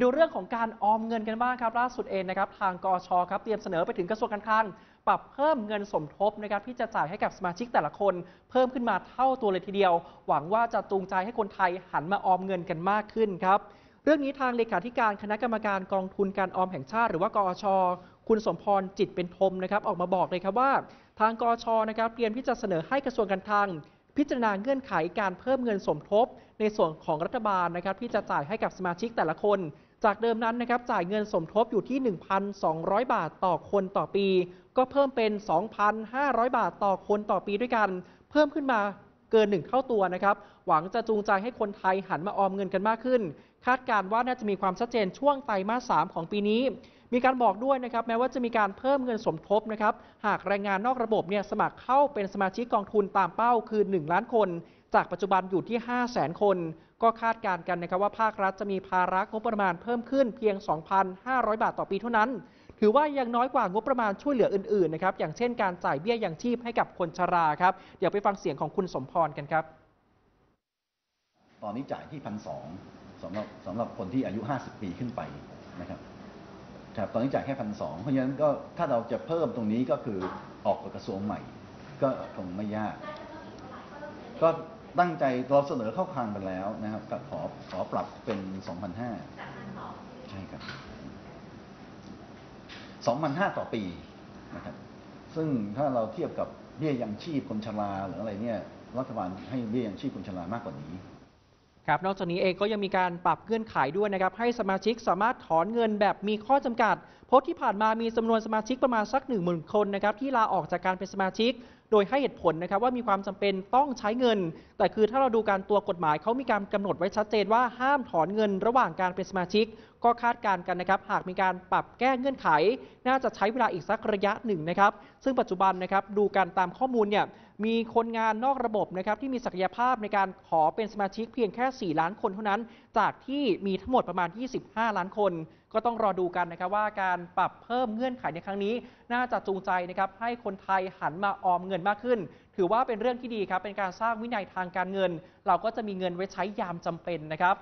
ดูเรื่องของการออมเงินกันบ้างครับล่าสุดเองนะครับทางกช.ครับเตรียมเสนอไปถึงกระทรวงการคลังปรับเพิ่มเงินสมทบนะครับที่จะจ่ายให้กับสมาชิกแต่ละคนเพิ่มขึ้นมาเท่าตัวเลยทีเดียวหวังว่าจะจูงใจให้คนไทยหันมาออมเงินกันมากขึ้นครับเรื่องนี้ทางเลขาธิการคณะกรรมการกองทุนการออมแห่งชาติหรือว่ากอช.คุณสมพรจิตเป็นธมนะครับออกมาบอกเลยครับว่าทางกอช.นะครับเตรียมที่จะเสนอให้กระทรวงการคลังพิจารณาเงื่อนไขการเพิ่มเงินสมทบในส่วนของรัฐบาลนะครับที่จะจ่ายให้กับสมาชิกแต่ละคนจากเดิมนั้นนะครับจ่ายเงินสมทบอยู่ที่ 1,200 บาทต่อคนต่อปีก็เพิ่มเป็น 2,500 บาทต่อคนต่อปีด้วยกันเพิ่มขึ้นมาเกิน1เท่าตัวนะครับหวังจะจูงใจให้คนไทยหันมาออมเงินกันมากขึ้นคาดการณ์ว่าน่าจะมีความชัดเจนช่วงไตรมาส 3ของปีนี้มีการบอกด้วยนะครับแม้ว่าจะมีการเพิ่มเงินสมทบนะครับหากแรงงานนอกระบบเนี่ยสมัครเข้าเป็นสมาชิกกองทุนตามเป้าคือ1ล้านคนจากปัจจุบันอยู่ที่ 500,000 คนก็คาดการณ์กันนะครับว่าภาครัฐจะมีภาระงบประมาณเพิ่มขึ้นเพียง 2,500 บาทต่อปีเท่านั้นถือว่ายังน้อยกว่างบประมาณช่วยเหลืออื่นๆนะครับอย่างเช่นการจ่ายเบี้ยยังชีพให้กับคนชราครับเดี๋ยวไปฟังเสียงของคุณสมพรกันครับตอนนี้จ่ายที่ 1,200 สำหรับคนที่อายุ50ปีขึ้นไปนะครับครับตอนนี้จ่ายแค่ 1,200 เพราะฉะนั้นก็ถ้าเราจะเพิ่มตรงนี้ก็คือออกกระทรวงใหม่ก็คงไม่ยากก็ตั้งใจเราเสนอเข้าคลังไปแล้วนะครับก็ขอปรับเป็น 2,500 ใช่ครับ 2,500 ต่อปีนะครับซึ่งถ้าเราเทียบกับเบี้ยยังชีพคนชราหรืออะไรเนี่ยรัฐบาลให้เบี้ยยังชีพคนชรามากกว่านี้ครับนอกจากนี้เองก็ยังมีการปรับเงื่อนไขด้วยนะครับให้สมาชิกสามารถถอนเงินแบบมีข้อจำกัดเพราะที่ผ่านมามีจำนวนสมาชิกประมาณสัก 10,000 คนนะครับที่ลาออกจากการเป็นสมาชิกโดยให้เหตุผลนะครับว่ามีความจำเป็นต้องใช้เงินแต่คือถ้าเราดูการตัวกฎหมายเขามีการกำหนดไว้ชัดเจนว่าห้ามถอนเงินระหว่างการเป็นสมาชิกก็คาดการณ์กันนะครับหากมีการปรับแก้เงื่อนไขน่าจะใช้เวลาอีกสักระยะหนึ่งนะครับซึ่งปัจจุบันนะครับดูการตามข้อมูลเนี่ยมีคนงานนอกระบบนะครับที่มีศักยภาพในการขอเป็นสมาชิกเพียงแค่4ล้านคนเท่านั้นจากที่มีทั้งหมดประมาณ25ล้านคนก็ต้องรอดูกันนะครับว่าการปรับเพิ่มเงื่อนไขในครั้งนี้น่าจะจูงใจนะครับให้คนไทยหันมาออมเงินมากขึ้นถือว่าเป็นเรื่องที่ดีครับเป็นการสร้างวินัยทางการเงินเราก็จะมีเงินไว้ใช้ยามจำเป็นนะครับ